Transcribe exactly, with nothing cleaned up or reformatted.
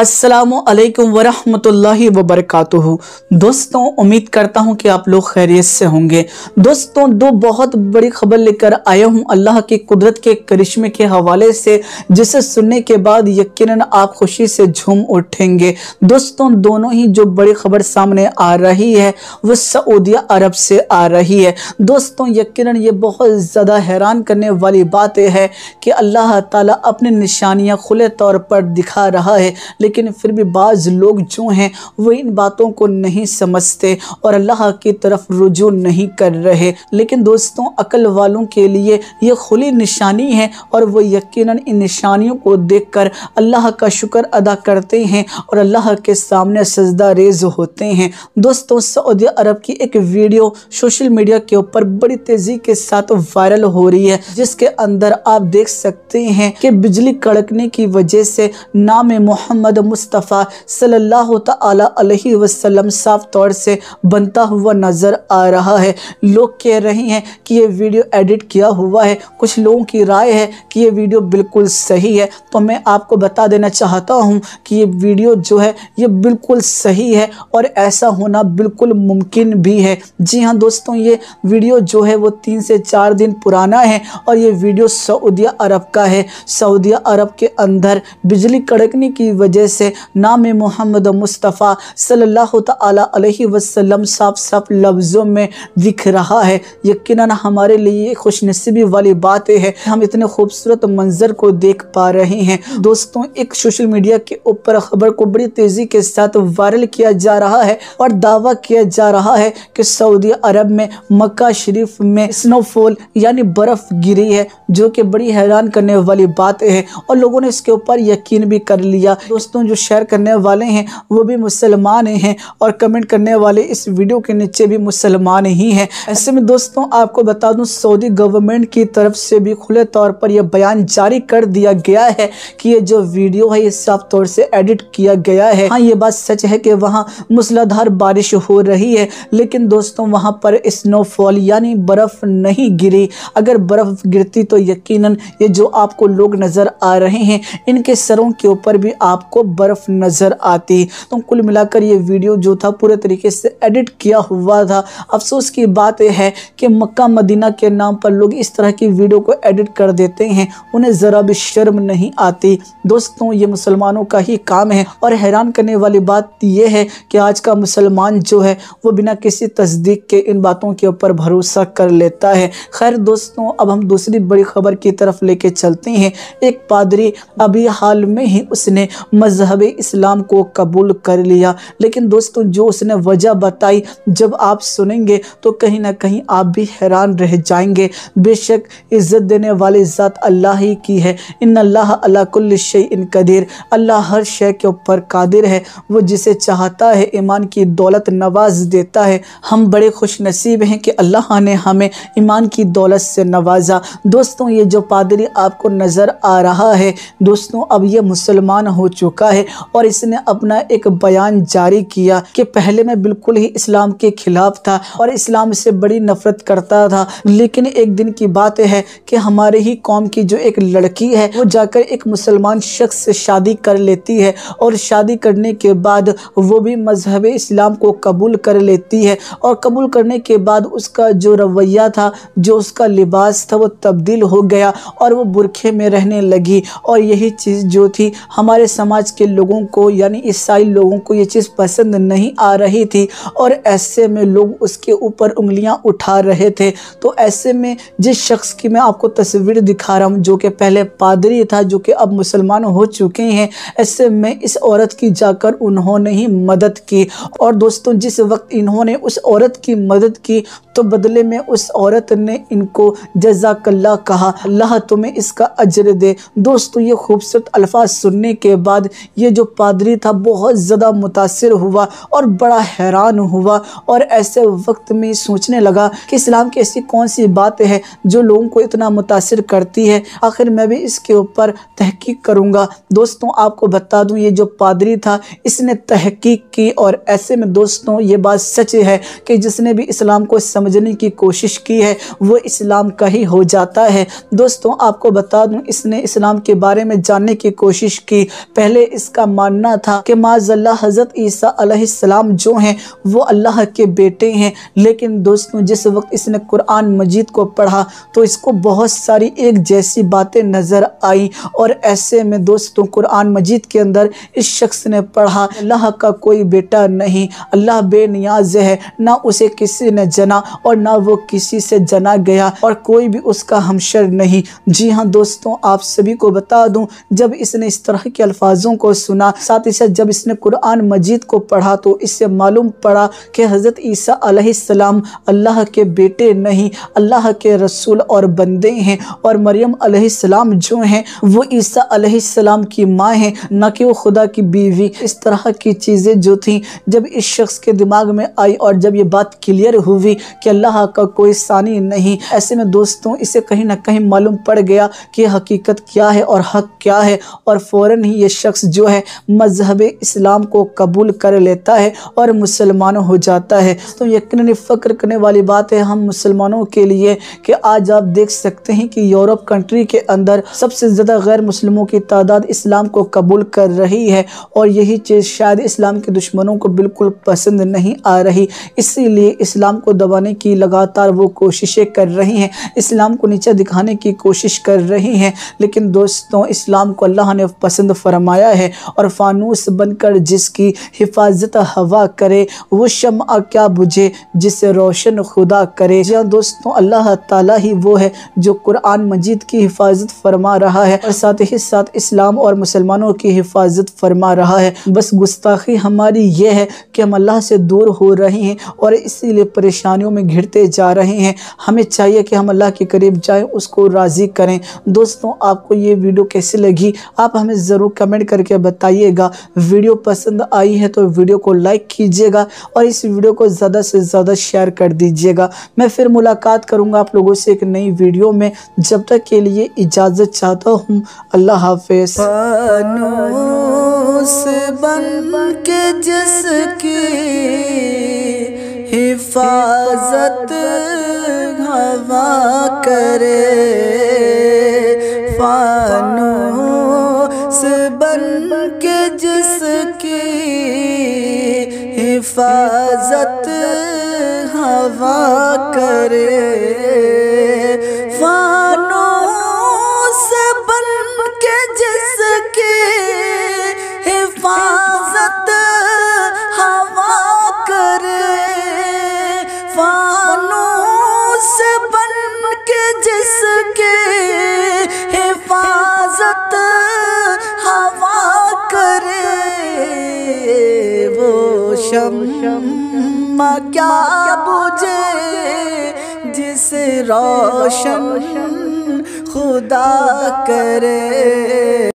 अस्सलामु अलैकुम वरहमतुल्लाहि वबरकातुहु। दोस्तों, उम्मीद करता हूँ कि आप लोग खैरियत से होंगे। दोस्तों, दो बहुत बड़ी खबर लेकर आया हूँ अल्लाह की कुदरत के करिश्मे के हवाले से, जिसे सुनने के बाद यकीनन आप खुशी से झूम उठेंगे। दोस्तों, दोनों ही जो बड़ी खबर सामने आ रही है वो सऊदी अरब से आ रही है। दोस्तों, यकीनन ये बहुत ज़्यादा हैरान करने वाली बात है कि अल्लाह ताला अपनी निशानियाँ खुले तौर पर दिखा रहा है, लेकिन फिर भी बाज़ लोग जो हैं वो इन बातों को नहीं समझते और अल्लाह की तरफ रुजू नहीं कर रहे। लेकिन दोस्तों, अकल वालों के लिए ये खुली निशानी है और वो यकीनन इन निशानियों को देखकर अल्लाह का शुक्र अदा करते हैं और अल्लाह के सामने सजदा रेज होते हैं। दोस्तों, सऊदी अरब की एक वीडियो सोशल मीडिया के ऊपर बड़ी तेज़ी के साथ वायरल हो रही है, जिसके अंदर आप देख सकते हैं कि बिजली कड़कने की वजह से नाम मोहम्मद मुस्तफ़ा सल्लल्लाहु ताला अलैहि वसल्लम साफ तौर से बनता हुआ नज़र आ रहा है। लोग कह रहे हैं कि ये वीडियो एडिट किया हुआ है, कुछ लोगों की राय है कि ये वीडियो बिल्कुल सही है। तो मैं आपको बता देना चाहता हूँ कि ये वीडियो जो है ये बिल्कुल सही है और ऐसा होना बिल्कुल मुमकिन भी है। जी हाँ दोस्तों, ये वीडियो जो है वो तीन से चार दिन पुराना है और ये वीडियो सऊदी अरब का है। सऊदी अरब के अंदर बिजली कड़कने की वजह से नाम मोहम्मद मुस्तफ़ा सल्लल्लाहु ताला अलैहि वसल्लम साफ साफ लफ्ज़ों में दिख रहा है। यकीनन हमारे लिए खुशनसीबी वाली बात है, हम इतने खूबसूरत मंजर को देख पा रहे हैं। दोस्तों, एक सोशल मीडिया के ऊपर खबर को बड़ी तेज़ी के साथ वायरल किया जा रहा है और दावा किया जा रहा है कि सऊदी अरब में मक्का शरीफ में स्नोफॉल यानी बर्फ गिरी है, जो कि बड़ी हैरान करने वाली बात है और लोगों ने इसके ऊपर यकीन भी कर लिया। जो शेयर करने वाले हैं वो भी मुसलमान हैं और कमेंट करने वाले इस वीडियो के नीचे भी मुसलमान ही हैं। ऐसे में दोस्तों, आपको बता दूं, सऊदी गवर्नमेंट की तरफ से भी खुले तौर पर यह बयान जारी कर दिया गया है कि ये जो वीडियो है ये साफ तौर से एडिट किया गया है। हाँ, ये बात सच है कि वहाँ मूसलाधार बारिश हो रही है, लेकिन दोस्तों वहाँ पर स्नोफॉल यानी बर्फ नहीं गिरी। अगर बर्फ गिरती तो यकीनन ये जो आपको लोग नजर आ रहे हैं इनके सरों के ऊपर भी आपको बर्फ नजर आती। तो कुल मिलाकर ये वीडियो जो था पूरे तरीके से एडिट किया हुआ था। अफसोस की बात है कि मक्का मदीना के नाम पर लोग इस तरह की वीडियो को एडिट कर देते हैं, उन्हें ज़रा भी शर्म नहीं आती। दोस्तों, ये मुसलमानों का ही काम है और हैरान करने वाली बात यह है कि आज का मुसलमान जो है वो बिना किसी तस्दीक के इन बातों के ऊपर भरोसा कर लेता है। खैर दोस्तों, अब हम दूसरी बड़ी खबर की तरफ लेके चलते हैं। एक पादरी अभी हाल में ही उसने मजहब इस्लाम को कबूल कर लिया, लेकिन दोस्तों जो उसने वजह बताई जब आप सुनेंगे तो कहीं ना कहीं आप भी हैरान रह जाएंगे। बेशक इज़्ज़त देने वाली ज़ात अल्लाह ही की है। इन्नल्लाह अला कुल्लि शैइन कदीर, अल्लाह हर शय के ऊपर कादिर है। वो जिसे चाहता है ईमान की दौलत नवाज देता है। हम बड़े खुशनसीब हैं कि अल्लाह ने हमें ईमान की दौलत से नवाजा। दोस्तों, ये जो पादरी आपको नज़र आ रहा है दोस्तों, अब ये मुसलमान हो चुका है और इसने अपना एक बयान जारी किया कि पहले मैं बिल्कुल ही इस्लाम के खिलाफ था और इस्लाम से बड़ी नफरत करता था, लेकिन एक दिन की बात है कि हमारे ही कौम की जो एक लड़की है वो जाकर एक मुसलमान शख्स से शादी कर लेती है और शादी करने के बाद वो भी मजहब इस्लाम को कबूल कर लेती है और कबूल करने के बाद उसका जो रवैया था, जो उसका लिबास था, वो तब्दील हो गया और वो बुरखे में रहने लगी। और यही चीज़ जो थी हमारे समाज के लोगों को यानी ईसाई लोगों को ये चीज़ पसंद नहीं आ रही थी और ऐसे में लोग उसके ऊपर उंगलियां उठा रहे थे। तो ऐसे में जिस शख्स की मैं आपको तस्वीर दिखा रहा हूं, जो कि पहले पादरी था, जो कि अब मुसलमान हो चुके हैं, ऐसे में इस औरत की जाकर उन्होंने ही मदद की। और दोस्तों, जिस वक्त इन्होंने उस औरत की मदद की तो बदले में उस औरत ने इनको जज़ाकल्लाह कहा, अल्लाह तुम्हें इसका अजर दे। दोस्तों, ये खूबसूरत अल्फाज सुनने के बाद ये जो पादरी था बहुत ज़्यादा मुतासिर हुआ और बड़ा हैरान हुआ और ऐसे वक्त में सोचने लगा कि इस्लाम की ऐसी कौन सी बात है जो लोगों को इतना मुतासिर करती है, आखिर मैं भी इसके ऊपर तहकीक करूँगा। दोस्तों, आपको बता दूँ ये जो पादरी था इसने तहकीक की और ऐसे में दोस्तों ये बात सच है कि जिसने भी इस्लाम को समझने की कोशिश की है वो इस्लाम का ही हो जाता है। दोस्तों, आपको बता दूँ इसने इस्लाम के बारे में जानने की कोशिश की, पहले से इसका मानना था कि माज़अल्लाह हज़रत ईसा अलैहिस्सलाम जो हैं वो अल्लाह के बेटे हैं। लेकिन दोस्तों जिस वक्त इसने कुरान मजीद को पढ़ा तो इसको बहुत सारी एक जैसी बातें नज़र आई। और ऐसे में दोस्तों कुरान मजीद के अंदर इस शख्स ने पढ़ा अल्लाह का कोई बेटा नहीं, अल्लाह बेनियाज है, ना उसे किसी ने जना और ना वो किसी से जना गया और कोई भी उसका हमशर नहीं। जी हाँ दोस्तों आप सभी को बता दूं जब इसने इस तरह के अल्फाजों को सुना, साथ ही साथ जब इसने कुरान मजीद को पढ़ा तो इससे मालूम पड़ा कि हज़रत ईसा अलैहिस्सलाम अल्लाह के बेटे नहीं अल्लाह के रसूल और बंदे हैं। और मरियम अलैहिस्सलाम जो हैं वो ईसा अलैहिस्सलाम की माँ हैं, ना कि वो खुदा की बीवी। इस तरह की चीज़ें जो थी जब इस शख्स के दिमाग में आई और जब ये बात क्लियर हुई कि अल्लाह का कोई सानी नहीं, ऐसे में दोस्तों इसे कहीं ना कहीं मालूम पड़ गया कि हकीकत क्या है और हक क्या है। और फ़ौरन ही ये शख्स जो है मजहब इस्लाम को कबूल कर लेता है और मुसलमान हो जाता है। तो यकीनन फ़क्र करने वाली बात है हम मुसलमानों के लिए कि आज आप देख सकते हैं कि यूरोप कंट्री के अंदर सबसे ज़्यादा गैर मुस्लिमों की तादाद इस्लाम को कबूल कर रही है। और यही चीज़ शायद इस्लाम के दुश्मनों को बिल्कुल पसंद नहीं आ रही, इसीलिए इस्लाम को दबाने की लगातार वो कोशिशें कर रही हैं, इस्लाम को नीचा दिखाने की कोशिश कर रही हैं। लेकिन दोस्तों इस्लाम को अल्लाह ने पसंद फरमाया है और फानूस बनकर जिसकी हिफाजत हवा करे वो शम्मा क्या बुझे जिसे रोशन खुदा करे। या दोस्तों अल्लाह ताला ही वो है जो कुरान मजीद की हिफाजत फरमा रहा है और साथ ही साथ इस्लाम और मुसलमानों की हिफाजत फरमा रहा है। बस गुस्ताखी हमारी ये है कि हम अल्लाह से दूर हो रहे हैं और इसीलिए परेशानियों में घिरते जा रहे हैं। हमें चाहिए कि हम अल्लाह के करीब जाएं, उसको राज़ी करें। दोस्तों आपको ये वीडियो कैसी लगी आप हमें ज़रूर कमेंट करके बताइएगा। वीडियो पसंद आई है तो वीडियो को लाइक कीजिएगा और इस वीडियो को ज़्यादा से ज़्यादा शेयर कर दीजिएगा। मैं फिर मुलाकात करूँगा आप लोगों से एक नई वीडियो में, जब तक के लिए इजाज़त चाहता हूँ। अल्लाह हाफिज़। फानूस बन के जिसकी हिफाजत हवा करे, फानूस बन के जिसकी हिफाजत हवा करे, फानूस बन के जिसकी हिफाजत हवा करे, फानूस बन के जिसकी हिफाजत हवा करे, वो शम्मा क्या बुझे जिसे रोशन खुदा करे।